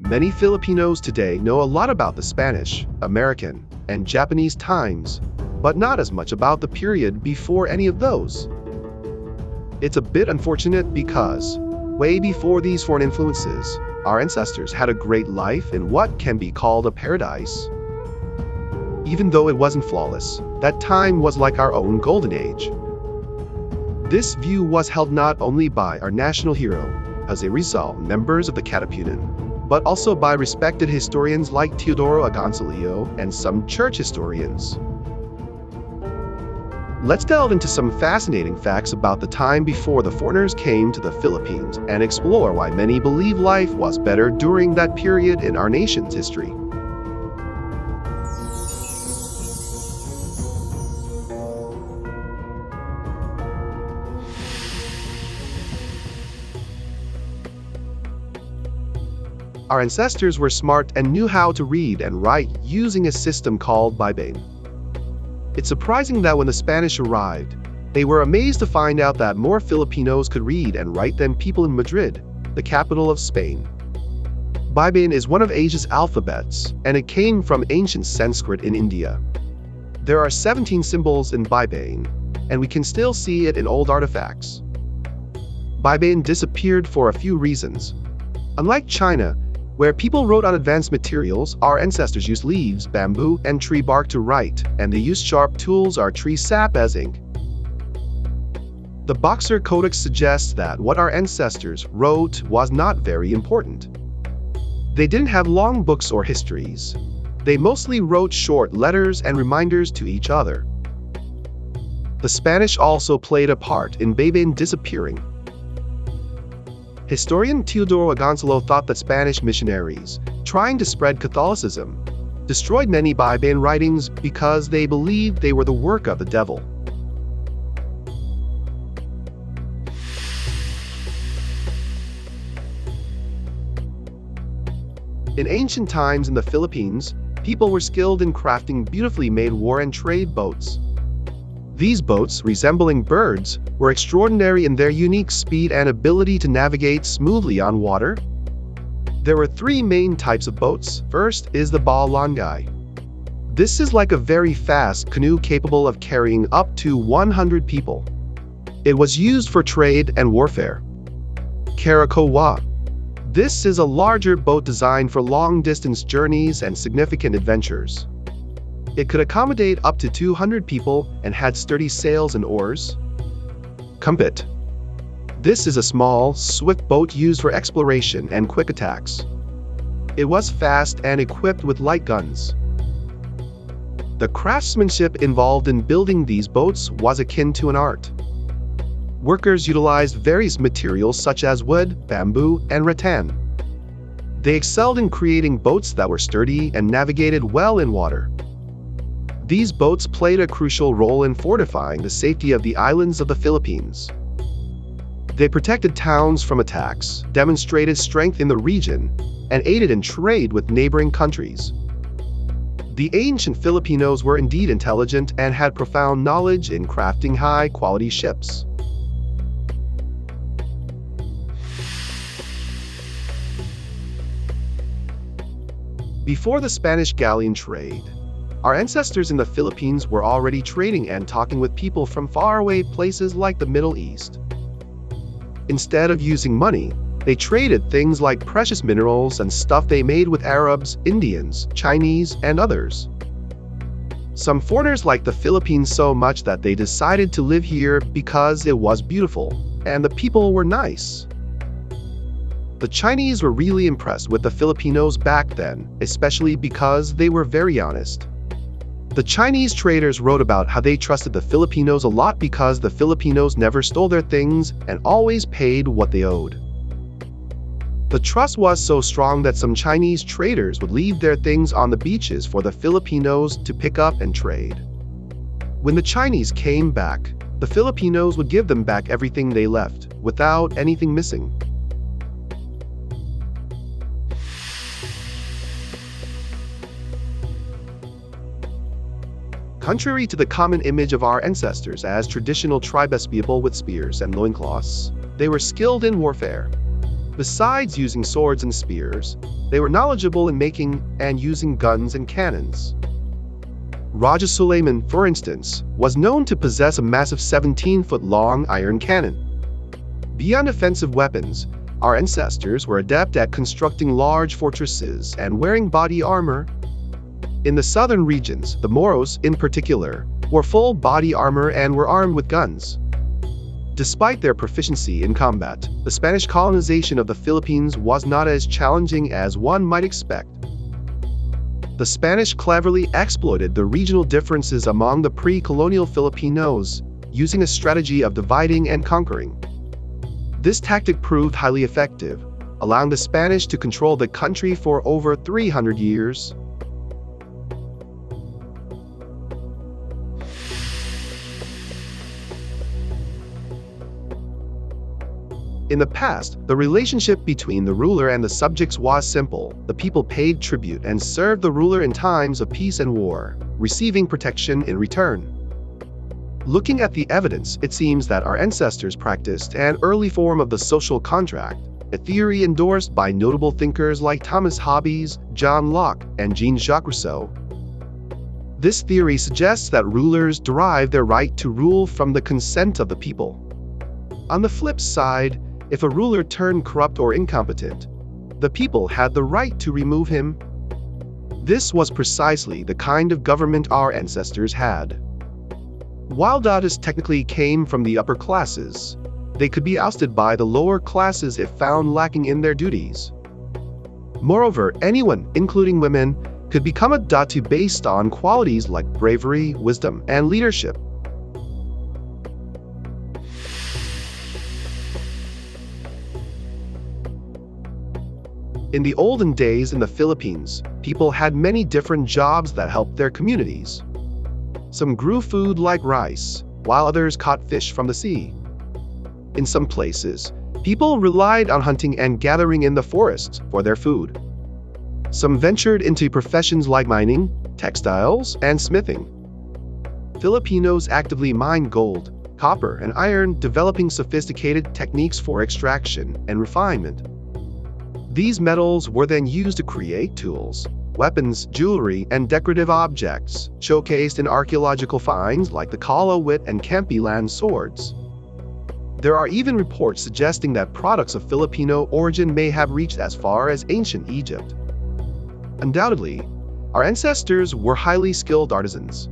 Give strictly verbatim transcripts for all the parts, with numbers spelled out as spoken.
Many Filipinos today know a lot about the Spanish, American, and Japanese times, but not as much about the period before any of those. It's a bit unfortunate because, way before these foreign influences, our ancestors had a great life in what can be called a paradise. Even though it wasn't flawless, that time was like our own golden age. This view was held not only by our national hero, Jose Rizal, members of the Katipunan, but also by respected historians like Teodoro Agoncillo and some church historians. Let's delve into some fascinating facts about the time before the foreigners came to the Philippines and explore why many believe life was better during that period in our nation's history. Our ancestors were smart and knew how to read and write using a system called Baybayin. It's surprising that when the Spanish arrived, they were amazed to find out that more Filipinos could read and write than people in Madrid, the capital of Spain. Baybayin is one of Asia's alphabets, and it came from ancient Sanskrit in India. There are seventeen symbols in Baybayin, and we can still see it in old artifacts. Baybayin disappeared for a few reasons. Unlike China, where people wrote on advanced materials, our ancestors used leaves, bamboo, and tree bark to write, and they used sharp tools or tree sap as ink. The Boxer Codex suggests that what our ancestors wrote was not very important. They didn't have long books or histories. They mostly wrote short letters and reminders to each other. The Spanish also played a part in Baybayin disappearing. Historian Teodoro Agoncillo thought that Spanish missionaries, trying to spread Catholicism, destroyed many Baybayin writings because they believed they were the work of the devil. In ancient times in the Philippines, people were skilled in crafting beautifully made war and trade boats. These boats, resembling birds, were extraordinary in their unique speed and ability to navigate smoothly on water. There were three main types of boats. First is the balangay. This is like a very fast canoe capable of carrying up to one hundred people. It was used for trade and warfare. Karakoa. This is a larger boat designed for long-distance journeys and significant adventures. It could accommodate up to two hundred people and had sturdy sails and oars. Kumpit. This is a small, swift boat used for exploration and quick attacks. It was fast and equipped with light guns. The craftsmanship involved in building these boats was akin to an art. Workers utilized various materials such as wood, bamboo, and rattan. They excelled in creating boats that were sturdy and navigated well in water. These boats played a crucial role in fortifying the safety of the islands of the Philippines. They protected towns from attacks, demonstrated strength in the region, and aided in trade with neighboring countries. The ancient Filipinos were indeed intelligent and had profound knowledge in crafting high-quality ships. Before the Spanish galleon trade, our ancestors in the Philippines were already trading and talking with people from faraway places like the Middle East. Instead of using money, they traded things like precious minerals and stuff they made with Arabs, Indians, Chinese, and others. Some foreigners liked the Philippines so much that they decided to live here because it was beautiful, and the people were nice. The Chinese were really impressed with the Filipinos back then, especially because they were very honest. The Chinese traders wrote about how they trusted the Filipinos a lot because the Filipinos never stole their things and always paid what they owed. The trust was so strong that some Chinese traders would leave their things on the beaches for the Filipinos to pick up and trade. When the Chinese came back, the Filipinos would give them back everything they left, without anything missing. Contrary to the common image of our ancestors as traditional tribes people with spears and loincloths, they were skilled in warfare. Besides using swords and spears, They were knowledgeable in making and using guns and cannons. Raja Suleiman, for instance, was known to possess a massive seventeen-foot-long iron cannon. Beyond offensive weapons, our ancestors were adept at constructing large fortresses and wearing body armor. In the southern regions, the Moros, in particular, wore full body armor and were armed with guns. Despite their proficiency in combat, the Spanish colonization of the Philippines was not as challenging as one might expect. The Spanish cleverly exploited the regional differences among the pre-colonial Filipinos, using a strategy of dividing and conquering. This tactic proved highly effective, allowing the Spanish to control the country for over three hundred years. In the past, the relationship between the ruler and the subjects was simple. The people paid tribute and served the ruler in times of peace and war, receiving protection in return. Looking at the evidence, it seems that our ancestors practiced an early form of the social contract, a theory endorsed by notable thinkers like Thomas Hobbes, John Locke, and Jean-Jacques Rousseau. This theory suggests that rulers derive their right to rule from the consent of the people. On the flip side, if a ruler turned corrupt or incompetent, the people had the right to remove him. This was precisely the kind of government our ancestors had. While datus technically came from the upper classes, they could be ousted by the lower classes if found lacking in their duties. Moreover, anyone, including women, could become a datu based on qualities like bravery, wisdom, and leadership. In the olden days in the Philippines, people had many different jobs that helped their communities. Some grew food like rice, while others caught fish from the sea. In some places, people relied on hunting and gathering in the forests for their food. Some ventured into professions like mining, textiles, and smithing. Filipinos actively mined gold, copper, and iron, developing sophisticated techniques for extraction and refinement. These metals were then used to create tools, weapons, jewelry, and decorative objects, showcased in archaeological finds like the Kalawit and Kampilan swords. There are even reports suggesting that products of Filipino origin may have reached as far as ancient Egypt. Undoubtedly, our ancestors were highly skilled artisans.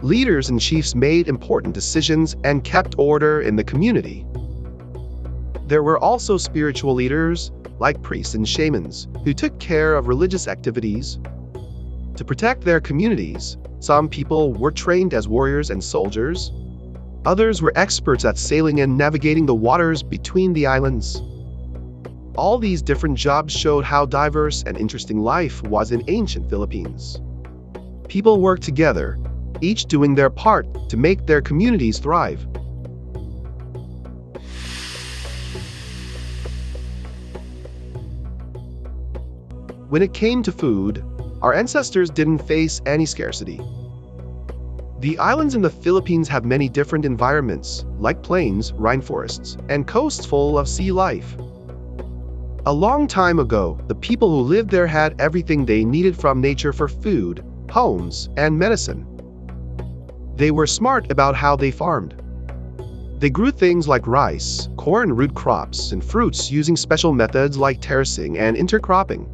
Leaders and chiefs made important decisions and kept order in the community. There were also spiritual leaders, like priests and shamans, who took care of religious activities. To protect their communities, some people were trained as warriors and soldiers. Others were experts at sailing and navigating the waters between the islands. All these different jobs showed how diverse and interesting life was in ancient Philippines. People worked together, each doing their part to make their communities thrive. When it came to food, our ancestors didn't face any scarcity. The islands in the Philippines have many different environments, like plains, rainforests, and coasts full of sea life. A long time ago, the people who lived there had everything they needed from nature for food, homes, and medicine. They were smart about how they farmed. They grew things like rice, corn, root crops, and fruits using special methods like terracing and intercropping.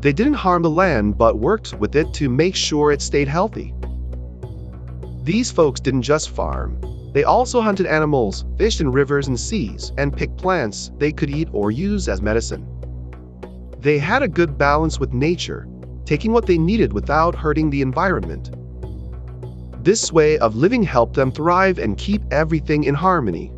They didn't harm the land but worked with it to make sure it stayed healthy. These folks didn't just farm. They also hunted animals, fished in rivers and seas, and picked plants they could eat or use as medicine. They had a good balance with nature, taking what they needed without hurting the environment. This way of living helped them thrive and keep everything in harmony.